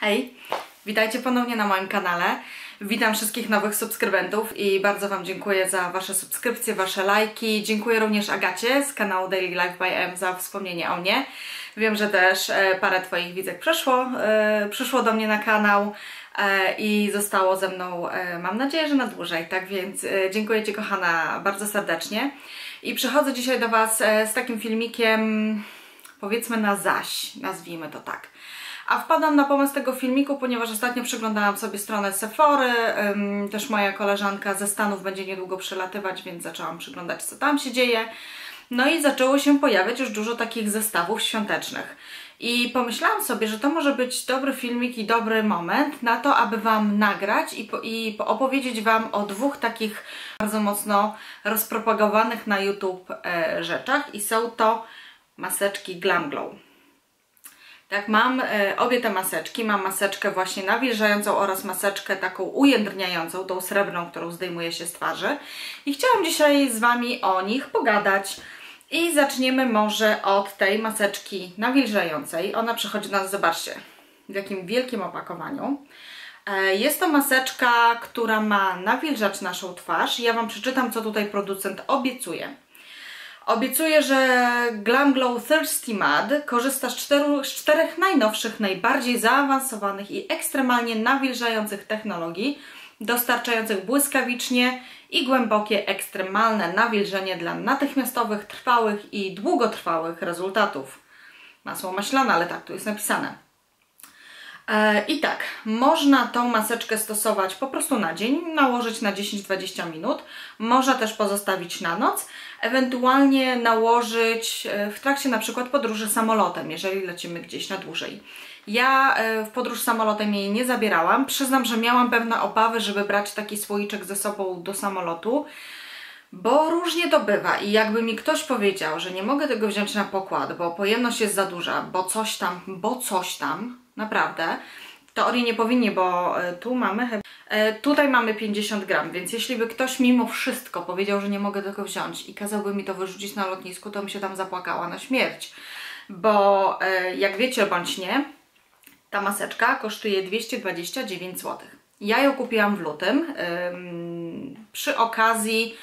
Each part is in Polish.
Hej, witajcie ponownie na moim kanale. Witam wszystkich nowych subskrybentów i bardzo Wam dziękuję za Wasze subskrypcje, Wasze lajki. Dziękuję również Agacie z kanału Daily Life by M za wspomnienie o mnie. Wiem, że też parę Twoich widzek przyszło do mnie na kanał i zostało ze mną, mam nadzieję, że na dłużej. Tak więc dziękuję Ci, kochana, bardzo serdecznie. I przychodzę dzisiaj do Was z takim filmikiem, powiedzmy na zaś, nazwijmy to tak. A wpadłam na pomysł tego filmiku, ponieważ ostatnio przeglądałam sobie stronę Sephory, też moja koleżanka ze Stanów będzie niedługo przelatywać, więc zaczęłam przeglądać, co tam się dzieje. No i zaczęło się pojawiać już dużo takich zestawów świątecznych. I pomyślałam sobie, że to może być dobry filmik i dobry moment na to, aby Wam nagrać i opowiedzieć Wam o dwóch takich bardzo mocno rozpropagowanych na YouTube rzeczach. I są to maseczki Glamglow. Tak, mam obie te maseczki, mam maseczkę właśnie nawilżającą oraz maseczkę taką ujędrniającą, tą srebrną, którą zdejmuje się z twarzy. I chciałam dzisiaj z Wami o nich pogadać. I zaczniemy może od tej maseczki nawilżającej. Ona przychodzi do nas, zobaczcie, w jakim wielkim opakowaniu. Jest to maseczka, która ma nawilżać naszą twarz. Ja Wam przeczytam, co tutaj producent obiecuje. Obiecuję, że Glamglow Thirsty Mud korzysta z czterech najnowszych, najbardziej zaawansowanych i ekstremalnie nawilżających technologii, dostarczających błyskawicznie i głębokie, ekstremalne nawilżenie dla natychmiastowych, trwałych i długotrwałych rezultatów. Masło maślane, ale tak tu jest napisane. I tak, można tą maseczkę stosować po prostu na dzień, nałożyć na 10-20 minut, można też pozostawić na noc, ewentualnie nałożyć w trakcie na przykład podróży samolotem, jeżeli lecimy gdzieś na dłużej. Ja w podróż samolotem jej nie zabierałam, przyznam, że miałam pewne obawy, żeby brać taki słoiczek ze sobą do samolotu, bo różnie to bywa i jakby mi ktoś powiedział, że nie mogę tego wziąć na pokład, bo pojemność jest za duża, bo coś tam, naprawdę, w teorii nie powinni, bo tu mamy chyba... Tutaj mamy 50 gram, więc jeśli by ktoś mimo wszystko powiedział, że nie mogę tego wziąć i kazałby mi to wyrzucić na lotnisku, to bym się tam zapłakała na śmierć. Bo jak wiecie bądź nie, ta maseczka kosztuje 229 zł. Ja ją kupiłam w lutym przy okazji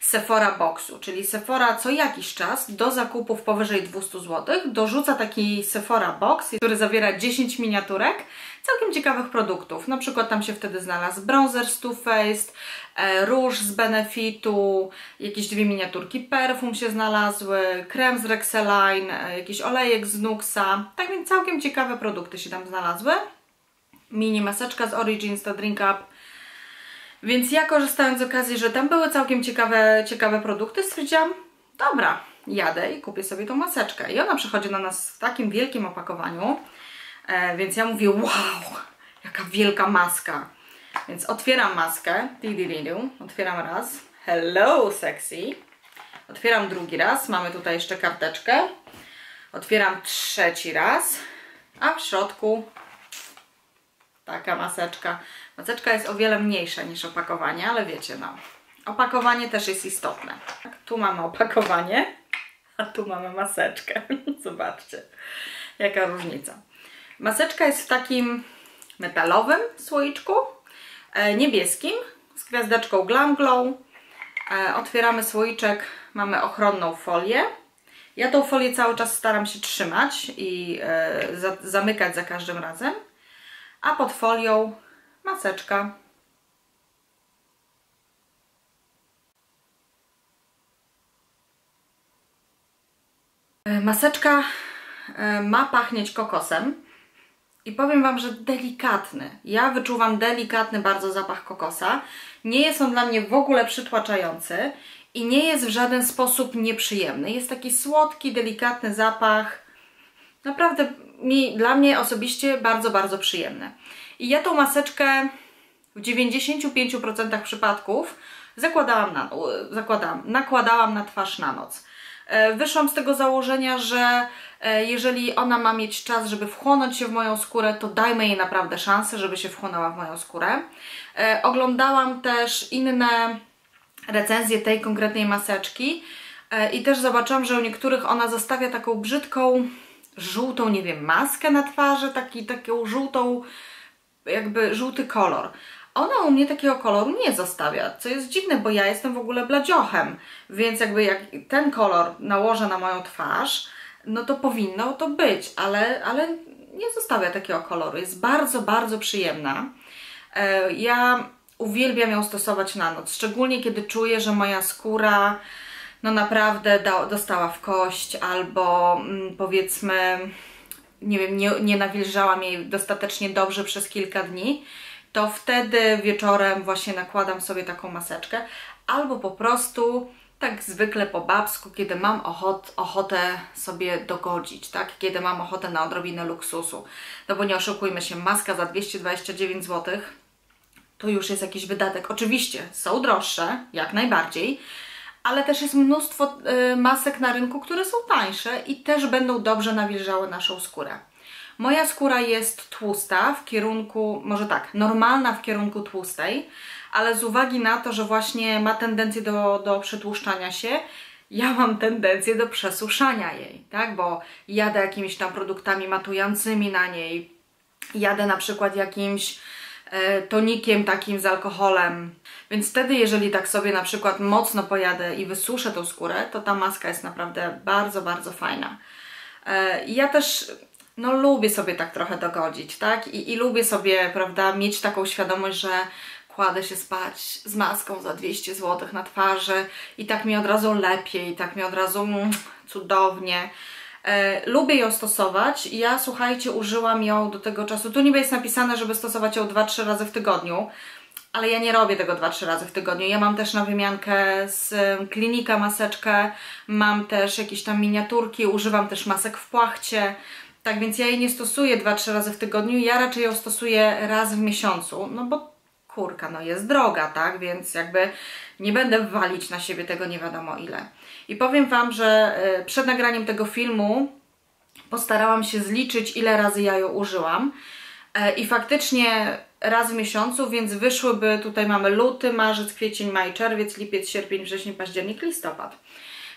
Sephora Boxu, czyli Sephora co jakiś czas do zakupów powyżej 200 zł dorzuca taki Sephora Box, który zawiera 10 miniaturek całkiem ciekawych produktów. Na przykład tam się wtedy znalazł bronzer z Too Faced, róż z Benefitu, jakieś dwie miniaturki perfum się znalazły, krem z Rexeline, jakiś olejek z Nuxa. Tak więc całkiem ciekawe produkty się tam znalazły. Mini maseczka z Origins to Drink Up. Więc ja, korzystając z okazji, że tam były całkiem ciekawe produkty, stwierdziłam, dobra, jadę i kupię sobie tą maseczkę. I ona przychodzi do nas w takim wielkim opakowaniu, więc ja mówię, wow, jaka wielka maska. Więc otwieram maskę, otwieram raz, hello sexy, otwieram drugi raz, mamy tutaj jeszcze karteczkę, otwieram trzeci raz, a w środku taka maseczka. Maseczka jest o wiele mniejsza niż opakowanie, ale wiecie, no, opakowanie też jest istotne. Tu mamy opakowanie, a tu mamy maseczkę. Zobaczcie, jaka różnica. Maseczka jest w takim metalowym słoiczku, niebieskim, z gwiazdeczką Glamglow. Otwieramy słoiczek, mamy ochronną folię. Ja tą folię cały czas staram się trzymać i zamykać za każdym razem. A pod folią maseczka. Maseczka ma pachnieć kokosem i powiem Wam, że delikatny. Ja wyczuwam delikatny bardzo zapach kokosa. Nie jest on dla mnie w ogóle przytłaczający i nie jest w żaden sposób nieprzyjemny. Jest taki słodki, delikatny zapach. Naprawdę dla mnie osobiście bardzo, bardzo przyjemne. I ja tą maseczkę w 95% przypadków nakładałam na twarz na noc. Wyszłam z tego założenia, że jeżeli ona ma mieć czas, żeby wchłonąć się w moją skórę, to dajmy jej naprawdę szansę, żeby się wchłonęła w moją skórę. Oglądałam też inne recenzje tej konkretnej maseczki i też zobaczyłam, że u niektórych ona zostawia taką brzydką żółtą, nie wiem, maskę na twarzy, taką żółtą, jakby żółty kolor. Ona u mnie takiego koloru nie zostawia, co jest dziwne, bo ja jestem w ogóle bladziochem, więc jakby jak ten kolor nałożę na moją twarz, no to powinno to być, ale nie zostawia takiego koloru. Jest bardzo, bardzo przyjemna. Ja uwielbiam ją stosować na noc, szczególnie kiedy czuję, że moja skóra no naprawdę dostała w kość albo powiedzmy, nie wiem, nie nawilżałam jej dostatecznie dobrze przez kilka dni, to wtedy wieczorem właśnie nakładam sobie taką maseczkę albo po prostu tak zwykle po babsku, kiedy mam ochotę sobie dogodzić, tak? Kiedy mam ochotę na odrobinę luksusu. No bo nie oszukujmy się, maska za 229 zł to już jest jakiś wydatek. Oczywiście są droższe, jak najbardziej, ale też jest mnóstwo masek na rynku, które są tańsze i też będą dobrze nawilżały naszą skórę. Moja skóra jest tłusta w kierunku, może tak, normalna w kierunku tłustej, ale z uwagi na to, że właśnie ma tendencję do przetłuszczania się, ja mam tendencję do przesuszania jej, tak? Bo jadę jakimiś tam produktami matującymi na niej, jadę na przykład jakimś tonikiem takim z alkoholem, więc wtedy jeżeli tak sobie na przykład mocno pojadę i wysuszę tą skórę, to ta maska jest naprawdę bardzo, bardzo fajna. Ja też no lubię sobie tak trochę dogodzić, tak? I lubię sobie, prawda, mieć taką świadomość, że kładę się spać z maską za 200 zł na twarzy i tak mi od razu lepiej, tak mi od razu cudownie. Lubię ją stosować. Ja, słuchajcie, użyłam ją do tego czasu. Tu niby jest napisane, żeby stosować ją 2-3 razy w tygodniu, ale ja nie robię tego 2-3 razy w tygodniu. Ja mam też na wymiankę z klinika maseczkę, mam też jakieś tam miniaturki, używam też masek w płachcie. Tak więc ja jej nie stosuję 2-3 razy w tygodniu, ja raczej ją stosuję raz w miesiącu, no bo kurka, no jest droga, tak? Więc jakby nie będę walić na siebie tego nie wiadomo ile. I powiem Wam, że przed nagraniem tego filmu postarałam się zliczyć, ile razy ja ją użyłam. I faktycznie raz w miesiącu, więc wyszłyby, tutaj mamy luty, marzec, kwiecień, maj, czerwiec, lipiec, sierpień, wrzesień, październik, listopad.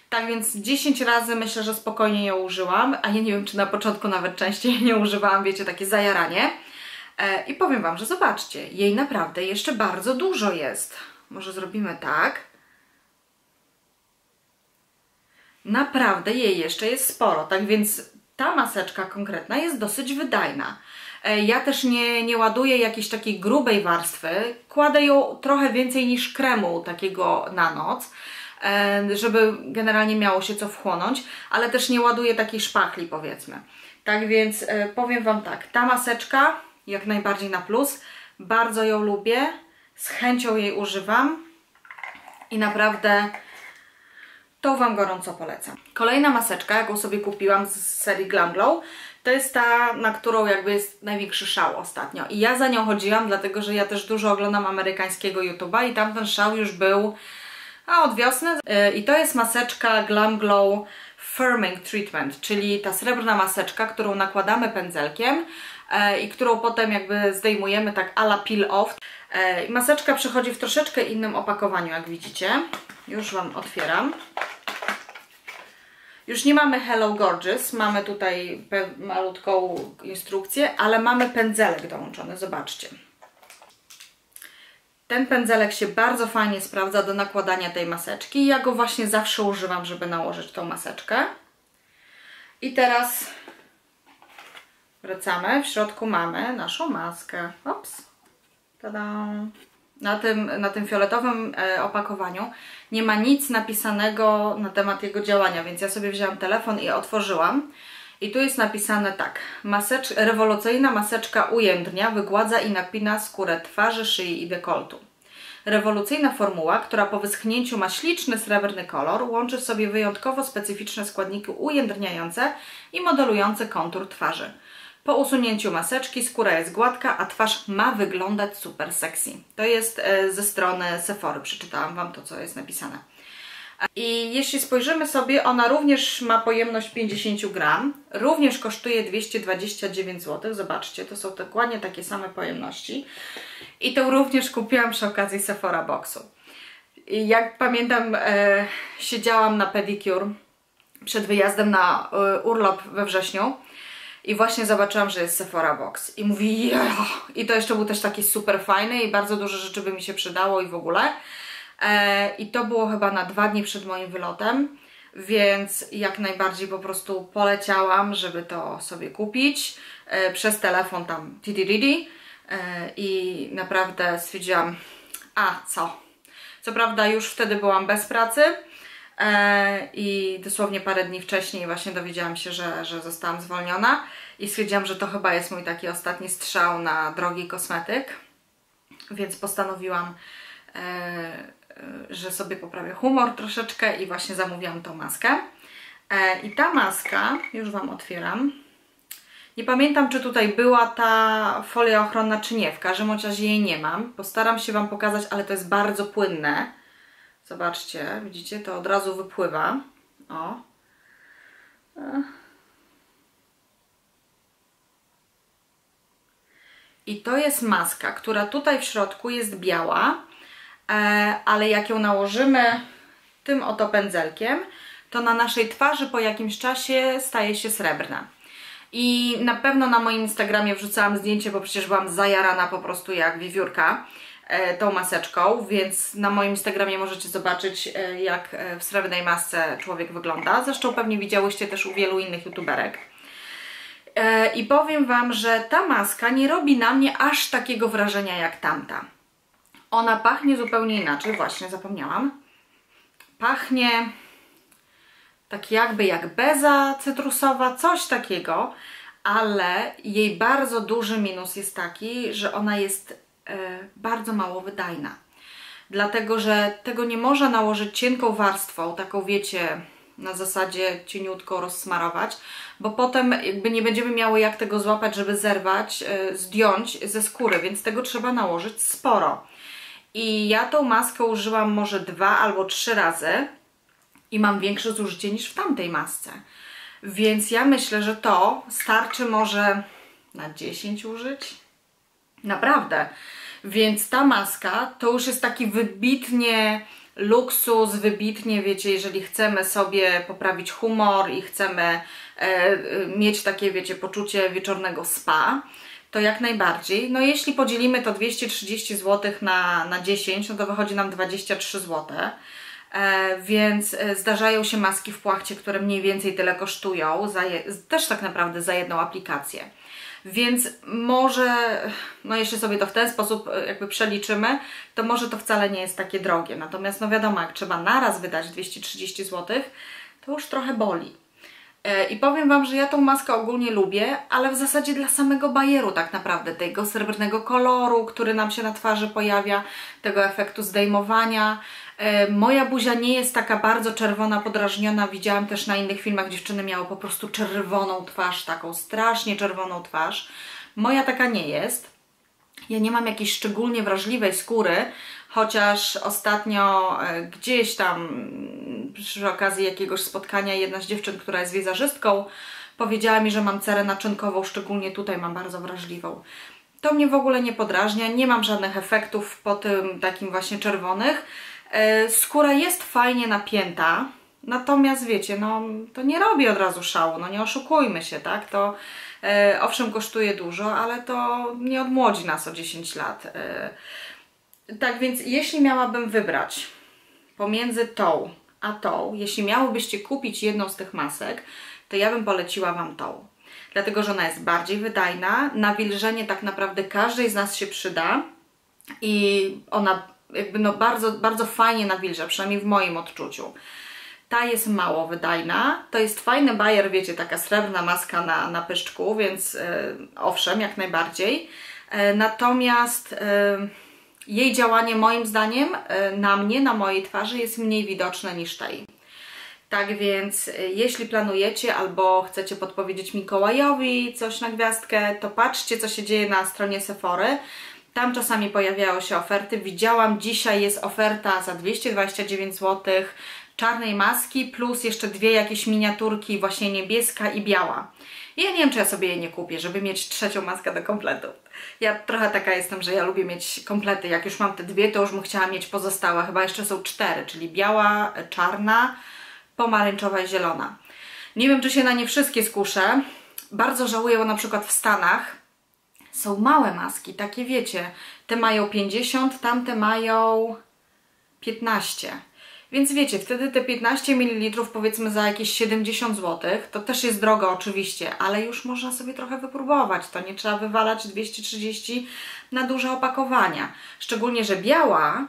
Tak więc 10 razy myślę, że spokojnie ją użyłam, a ja nie wiem, czy na początku nawet częściej nie używałam, wiecie, takie zajaranie. I powiem Wam, że zobaczcie, jej naprawdę jeszcze bardzo dużo jest. Może zrobimy tak. Naprawdę jej jeszcze jest sporo, tak więc ta maseczka konkretna jest dosyć wydajna. Ja też nie ładuję jakiejś takiej grubej warstwy, kładę ją trochę więcej niż kremu takiego na noc, żeby generalnie miało się co wchłonąć, ale też nie ładuję takiej szpachli, powiedzmy. Tak więc powiem Wam tak, ta maseczka jak najbardziej na plus, bardzo ją lubię, z chęcią jej używam i naprawdę to Wam gorąco polecam. Kolejna maseczka, jaką sobie kupiłam z serii Glamglow, to jest ta, na którą jakby jest największy szał ostatnio i ja za nią chodziłam, dlatego że ja też dużo oglądam amerykańskiego YouTube'a i tam ten szał już był od wiosny. I to jest maseczka Glamglow Firming Treatment, czyli ta srebrna maseczka, którą nakładamy pędzelkiem i którą potem jakby zdejmujemy tak a la peel off. Maseczka przychodzi w troszeczkę innym opakowaniu, jak widzicie. Już Wam otwieram. Już nie mamy Hello Gorgeous, mamy tutaj malutką instrukcję, ale mamy pędzelek dołączony, zobaczcie. Ten pędzelek się bardzo fajnie sprawdza do nakładania tej maseczki. Ja go właśnie zawsze używam, żeby nałożyć tą maseczkę. I teraz wracamy. W środku mamy naszą maskę. Ops. Tada. Na tym fioletowym opakowaniu nie ma nic napisanego na temat jego działania, więc ja sobie wzięłam telefon i otworzyłam. I tu jest napisane tak. Rewolucyjna maseczka ujędrnia, wygładza i napina skórę twarzy, szyi i dekoltu. Rewolucyjna formuła, która po wyschnięciu ma śliczny srebrny kolor, łączy w sobie wyjątkowo specyficzne składniki ujędrniające i modelujące kontur twarzy. Po usunięciu maseczki skóra jest gładka, a twarz ma wyglądać super sexy. To jest ze strony Sephory, przeczytałam Wam to, co jest napisane. I jeśli spojrzymy sobie, ona również ma pojemność 50 gram, również kosztuje 229 zł, zobaczcie, to są dokładnie takie same pojemności i to również kupiłam przy okazji Sephora Boxu. I jak pamiętam, siedziałam na pedicure przed wyjazdem na urlop we wrześniu i właśnie zobaczyłam, że jest Sephora Box i mówię yeah! I to jeszcze był też taki super fajny i bardzo dużo rzeczy by mi się przydało i w ogóle. I to było chyba na 2 dni przed moim wylotem, więc jak najbardziej po prostu poleciałam, żeby to sobie kupić przez telefon tam i naprawdę stwierdziłam, a co prawda już wtedy byłam bez pracy i dosłownie parę dni wcześniej właśnie dowiedziałam się, że zostałam zwolniona i stwierdziłam, że to chyba jest mój taki ostatni strzał na drogi kosmetyk, więc postanowiłam, że sobie poprawię humor troszeczkę i właśnie zamówiłam tą maskę. I ta maska, już Wam otwieram, nie pamiętam, czy tutaj była ta folia ochronna, czy nie, w każdym razie jej nie mam, postaram się Wam pokazać, ale to jest bardzo płynne. Zobaczcie, widzicie, to od razu wypływa. O. I to jest maska, która tutaj w środku jest biała, ale jak ją nałożymy tym oto pędzelkiem, to na naszej twarzy po jakimś czasie staje się srebrna. I na pewno na moim Instagramie wrzucałam zdjęcie, bo przecież byłam zajarana po prostu jak wiewiórka tą maseczką, więc na moim Instagramie możecie zobaczyć, jak w srebrnej masce człowiek wygląda. Zresztą pewnie widziałyście też u wielu innych youtuberek. I powiem Wam, że ta maska nie robi na mnie aż takiego wrażenia jak tamta. Ona pachnie zupełnie inaczej, właśnie zapomniałam. Pachnie tak jakby jak beza cytrusowa, coś takiego, ale jej bardzo duży minus jest taki, że ona jest bardzo mało wydajna. Dlatego, że tego nie można nałożyć cienką warstwą, taką wiecie, na zasadzie cieniutko rozsmarować, bo potem jakby nie będziemy miały jak tego złapać, żeby zerwać, zdjąć ze skóry, więc tego trzeba nałożyć sporo. I ja tą maskę użyłam może 2 albo 3 razy i mam większe zużycie niż w tamtej masce. Więc ja myślę, że to starczy może na 10 użyć. Naprawdę. Więc ta maska to już jest taki wybitnie luksus, wybitnie, wiecie, jeżeli chcemy sobie poprawić humor i chcemy mieć takie, wiecie, poczucie wieczornego spa, to jak najbardziej. No jeśli podzielimy to 230 zł na 10, no to wychodzi nam 23 zł. Więc zdarzają się maski w płachcie, które mniej więcej tyle kosztują, też tak naprawdę za jedną aplikację. Więc może, no jeśli sobie to w ten sposób jakby przeliczymy, to może to wcale nie jest takie drogie. Natomiast no wiadomo, jak trzeba naraz wydać 230 zł, to już trochę boli. I powiem Wam, że ja tą maskę ogólnie lubię, ale w zasadzie dla samego bajeru tak naprawdę, tego srebrnego koloru, który nam się na twarzy pojawia, tego efektu zdejmowania. Moja buzia nie jest taka bardzo czerwona, podrażniona, widziałam też na innych filmach, dziewczyny miały po prostu czerwoną twarz, taką strasznie czerwoną twarz. Moja taka nie jest. Ja nie mam jakiejś szczególnie wrażliwej skóry, chociaż ostatnio gdzieś tam przy okazji jakiegoś spotkania jedna z dziewczyn, która jest wizażystką, powiedziała mi, że mam cerę naczynkową, szczególnie tutaj mam bardzo wrażliwą. To mnie w ogóle nie podrażnia, nie mam żadnych efektów po tym takim właśnie czerwonych. Skóra jest fajnie napięta, natomiast wiecie, no to nie robi od razu szału, no nie oszukujmy się, tak? To owszem kosztuje dużo, ale to nie odmłodzi nas o 10 lat. Tak więc jeśli miałabym wybrać pomiędzy tą a tą, jeśli miałybyście kupić jedną z tych masek, to ja bym poleciła Wam tą. Dlatego, że ona jest bardziej wydajna, nawilżenie tak naprawdę każdej z nas się przyda i ona jakby no bardzo, bardzo fajnie nawilża, przynajmniej w moim odczuciu. Ta jest mało wydajna, to jest fajny bajer, wiecie, taka srebrna maska na pyszczku, więc owszem, jak najbardziej. Natomiast jej działanie moim zdaniem na mnie, na mojej twarzy jest mniej widoczne niż tej. Tak więc jeśli planujecie albo chcecie podpowiedzieć Mikołajowi coś na gwiazdkę, to patrzcie, co się dzieje na stronie Sephory. Tam czasami pojawiają się oferty. Widziałam, dzisiaj jest oferta za 229 zł czarnej maski plus jeszcze 2 jakieś miniaturki, właśnie niebieska i biała. Ja nie wiem, czy ja sobie jej nie kupię, żeby mieć 3. maskę do kompletu. Ja trochę taka jestem, że ja lubię mieć komplety. Jak już mam te 2, to już bym chciała mieć pozostałe. Chyba jeszcze są 4, czyli biała, czarna, pomarańczowa i zielona. Nie wiem, czy się na nie wszystkie skuszę, Bardzo żałuję, bo na przykład w Stanach są małe maski, takie wiecie, te mają 50, tamte mają 15. Więc wiecie, wtedy te 15 ml powiedzmy za jakieś 70 zł, to też jest drogo oczywiście, ale już można sobie trochę wypróbować, to nie trzeba wywalać 230 na duże opakowania. Szczególnie, że biała,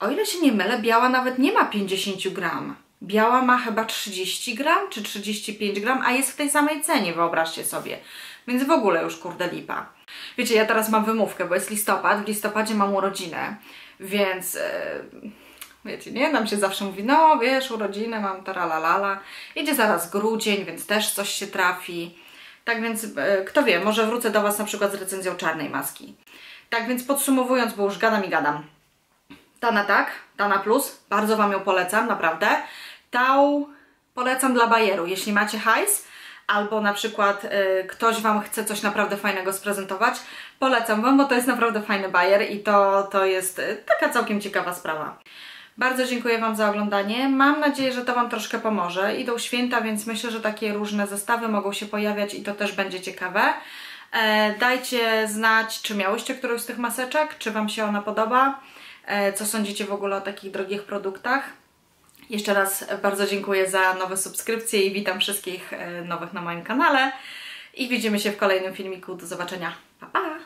o ile się nie mylę, biała nawet nie ma 50 gram. Biała ma chyba 30 gram czy 35 gram, a jest w tej samej cenie, wyobraźcie sobie. Więc w ogóle już kurde lipa. Wiecie, ja teraz mam wymówkę, bo jest listopad, w listopadzie mam urodzinę, więc... wiecie, nie? Nam się zawsze mówi, no wiesz, urodzinę mam, taralalala. Idzie zaraz grudzień, więc też coś się trafi. Tak więc, kto wie, może wrócę do Was na przykład z recenzją czarnej maski. Tak więc podsumowując, bo już gadam i gadam. Tana tak, Tana Plus, bardzo Wam ją polecam, naprawdę. Tau polecam dla bajeru, jeśli macie hajs, albo na przykład ktoś Wam chce coś naprawdę fajnego sprezentować, polecam Wam, bo to jest naprawdę fajny bajer i to jest taka całkiem ciekawa sprawa. Bardzo dziękuję Wam za oglądanie, mam nadzieję, że to Wam troszkę pomoże. Idą święta, więc myślę, że takie różne zestawy mogą się pojawiać i to też będzie ciekawe. Dajcie znać, czy miałyście którąś z tych maseczek, czy Wam się ona podoba, co sądzicie w ogóle o takich drogich produktach. Jeszcze raz bardzo dziękuję za nowe subskrypcje i witam wszystkich nowych na moim kanale. I widzimy się w kolejnym filmiku, do zobaczenia, pa pa!